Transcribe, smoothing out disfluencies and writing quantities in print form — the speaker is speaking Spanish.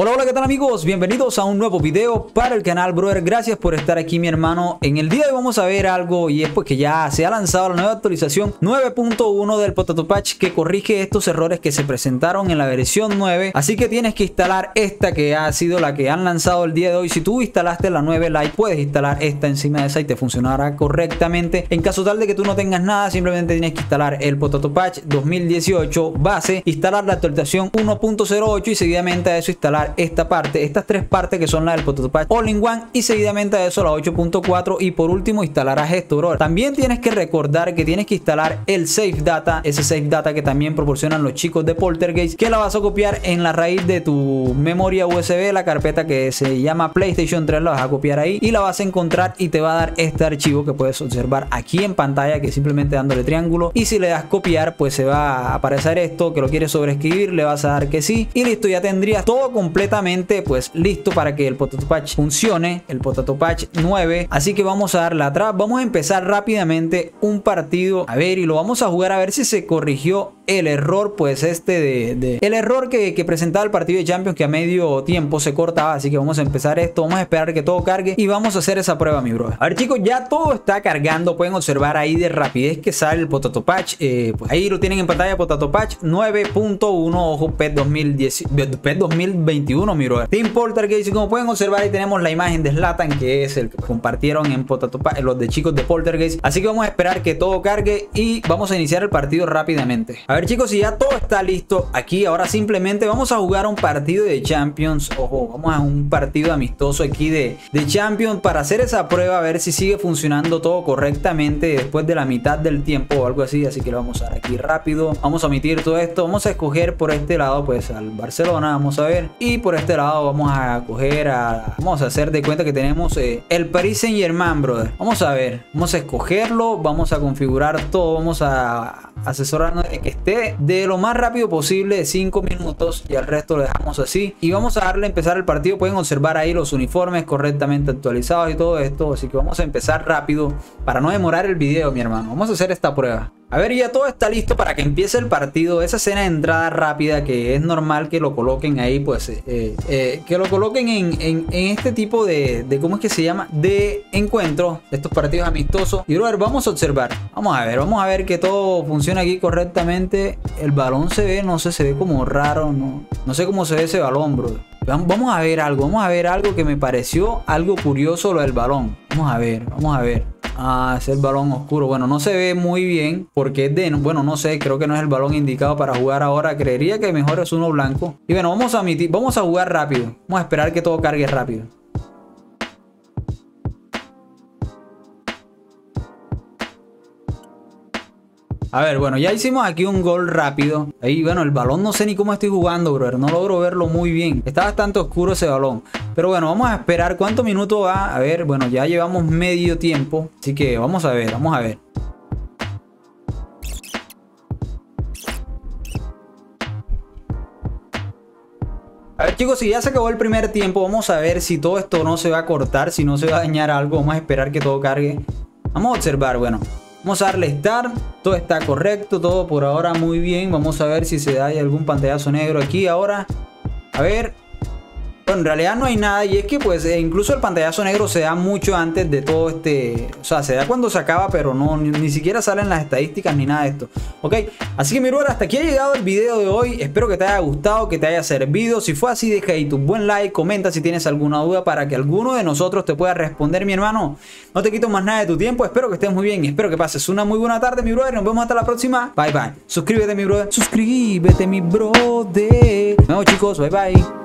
Hola, hola, ¿qué tal amigos? Bienvenidos a un nuevo video para el canal, brother. Gracias por estar aquí, mi hermano. En el día de hoy vamos a ver algo, y es pues que ya se ha lanzado la nueva actualización 9.1 del Potato Patch, que corrige estos errores que se presentaron en la versión 9. Así que tienes que instalar esta, que ha sido la que han lanzado el día de hoy. Si tú instalaste la 9 Lite, puedes instalar esta encima de esa y te funcionará correctamente. En caso tal de que tú no tengas nada, simplemente tienes que instalar el Potato Patch 2018 base, instalar la actualización 1.08 y seguidamente a eso instalar esta parte, estas tres partes que son la del Potato Patch All in One, y seguidamente a eso la 8.4, y por último instalarás esto, bro. También tienes que recordar que tienes que instalar el Save Data, ese Save Data que también proporcionan los chicos de Poltergeist, que la vas a copiar en la raíz de tu memoria USB, la carpeta que se llama PlayStation 3, la vas a copiar ahí y la vas a encontrar, y te va a dar este archivo que puedes observar aquí en pantalla, que simplemente dándole triángulo, y si le das copiar, pues se va a aparecer esto que lo quieres sobreescribir, le vas a dar que sí y listo, ya tendrías todo completo, completamente pues listo para que el Potato Patch funcione, el Potato Patch 9. Así que vamos a darle atrás, vamos a empezar rápidamente un partido, a ver, y lo vamos a jugar a ver si se corrigió el error, pues este el error que presentaba el partido de Champions, que a medio tiempo se cortaba. Así que vamos a empezar esto, vamos a esperar que todo cargue y vamos a hacer esa prueba, mi bro. A ver, chicos, ya todo está cargando, pueden observar ahí de rapidez que sale el Potato Patch, pues ahí lo tienen en pantalla, Potato Patch 9.1, ojo, PES 2021, mi bro. Team Poltergeist, como pueden observar, ahí tenemos la imagen de Zlatan, que es el que compartieron en Potato Patch los de chicos de Poltergeist. Así que vamos a esperar que todo cargue y vamos a iniciar el partido rápidamente. A ver, chicos, si ya todo está listo aquí, ahora simplemente vamos a jugar un partido de Champions. Ojo, vamos a un partido amistoso aquí de Champions para hacer esa prueba, a ver si sigue funcionando todo correctamente después de la mitad del tiempo o algo así. Así que lo vamos a dar aquí rápido, vamos a omitir todo esto, vamos a escoger por este lado pues al Barcelona, vamos a ver, y por este lado vamos a coger vamos a hacer de cuenta que tenemos el Paris Saint-Germain, brother. Vamos a ver, vamos a escogerlo, vamos a configurar todo, vamos a asesorarnos de que esté de lo más rápido posible, 5 minutos, y al resto lo dejamos así. Y vamos a darle a empezar el partido, pueden observar ahí los uniformes correctamente actualizados y todo esto. Así que vamos a empezar rápido para no demorar el video, mi hermano. Vamos a hacer esta prueba. A ver, ya todo está listo para que empiece el partido. Esa escena de entrada rápida que es normal que lo coloquen ahí, pues que lo coloquen en este tipo de ¿cómo es que se llama? De encuentros, de estos partidos amistosos. Y brother, vamos a observar, vamos a ver que todo funciona aquí correctamente. El balón se ve, no sé, se ve como raro, no sé cómo se ve ese balón, brother. Vamos a ver algo que me pareció algo curioso, lo del balón. Vamos a ver. Ah, es el balón oscuro. Bueno, no se ve muy bien porque es de... Bueno, no sé, creo que no es el balón indicado para jugar ahora. Creería que mejor es uno blanco. Y bueno, vamos a jugar rápido. Vamos a esperar que todo cargue rápido. A ver, bueno, ya hicimos aquí un gol rápido. Ahí, bueno, el balón no sé ni cómo estoy jugando, brother. No logro verlo muy bien. Está bastante oscuro ese balón. Pero bueno, vamos a esperar. ¿Cuántos minutos va? A ver, bueno, ya llevamos medio tiempo. Así que vamos a ver. A ver, chicos, si ya se acabó el primer tiempo, vamos a ver si todo esto no se va a cortar, si no se va a dañar algo. Vamos a esperar que todo cargue. Vamos a observar, bueno. Vamos a darle start, todo está correcto, todo por ahora muy bien. Vamos a ver si se da algún pantallazo negro aquí ahora. A ver, bueno, en realidad no hay nada, y es que pues incluso el pantallazo negro se da mucho antes de todo este, o sea, se da cuando se acaba, pero no, ni siquiera salen las estadísticas ni nada de esto. Ok, así que mi brother, hasta aquí ha llegado el video de hoy. Espero que te haya gustado, que te haya servido. Si fue así, deja ahí tu buen like, comenta si tienes alguna duda para que alguno de nosotros te pueda responder, mi hermano. No te quito más nada de tu tiempo, espero que estés muy bien, espero que pases una muy buena tarde, mi brother. Nos vemos hasta la próxima, bye bye. Suscríbete, mi brother. Nos vemos, chicos, bye bye.